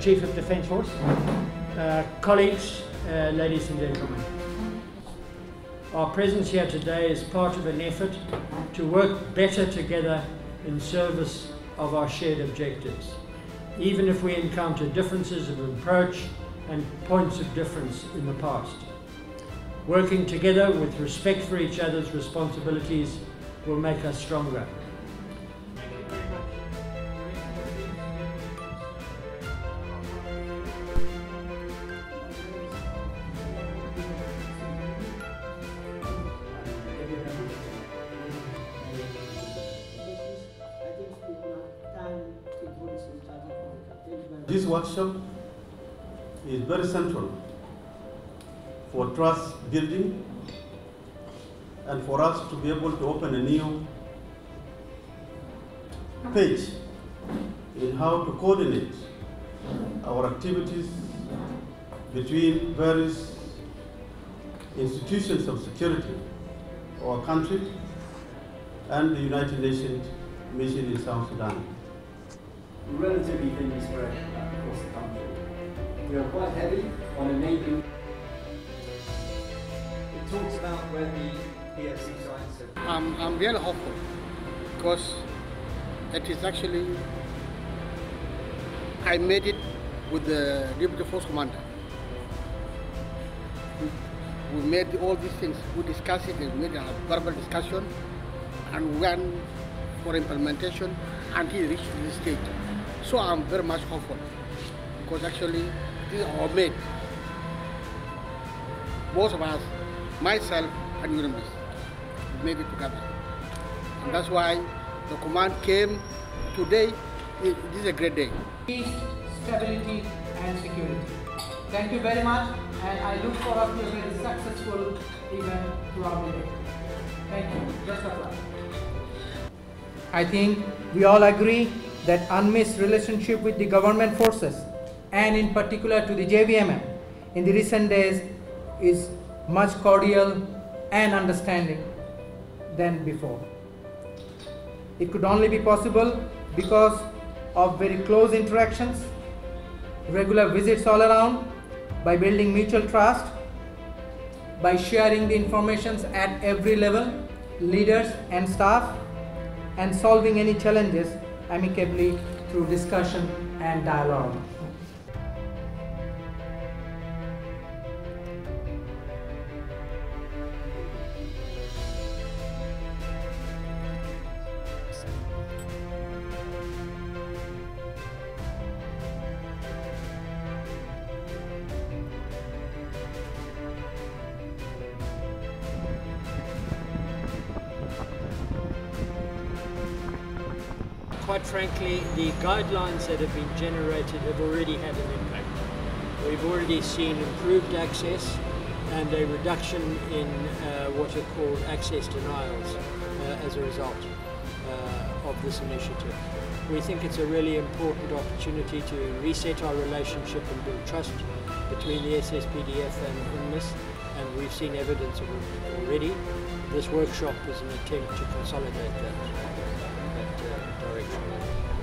Chief of Defence Force, colleagues, ladies and gentlemen. Our presence here today is part of an effort to work better together in service of our shared objectives, even if we encounter differences of approach and points of difference in the past. Working together with respect for each other's responsibilities will make us stronger. This workshop is very central for trust building and for us to be able to open a new page in how to coordinate our activities between various institutions of security of our country and the United Nations mission in South Sudan. Relatively thinly spread across the country. We are quite heavy on enabling. It talks about where the PFC signs are. I'm really hopeful because it is actually, I made it with the Deputy Force Commander. We made all these things, we discussed it, we made a verbal discussion and went for implementation until it reached this stage. So I'm very much hopeful because actually these are all made, both of us, myself and UNMISS, made it together. And that's why the command came today. This is a great day. Peace, stability and security. Thank you very much and I look forward to a very successful event throughout the day. Thank you. Best of luck. I think we all agree that UNMISS relationship with the government forces and in particular to the JVMM in the recent days is much cordial and understanding than before. It could only be possible because of very close interactions, regular visits all around, by building mutual trust, by sharing the informations at every level, leaders and staff, and solving any challenges amicably through discussion and dialogue. Quite frankly, the guidelines that have been generated have already had an impact. We've already seen improved access and a reduction in what are called access denials as a result of this initiative. We think it's a really important opportunity to reset our relationship and build trust between the SSPDF and UNMISS, and we've seen evidence of it already. This workshop is an attempt to consolidate that direction.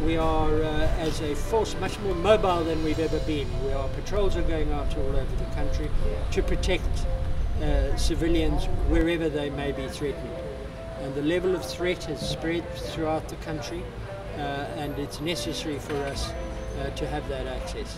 We are, as a force, much more mobile than we've ever been. Our patrols are going out all over the country to protect civilians wherever they may be threatened. And the level of threat has spread throughout the country, and it's necessary for us to have that access.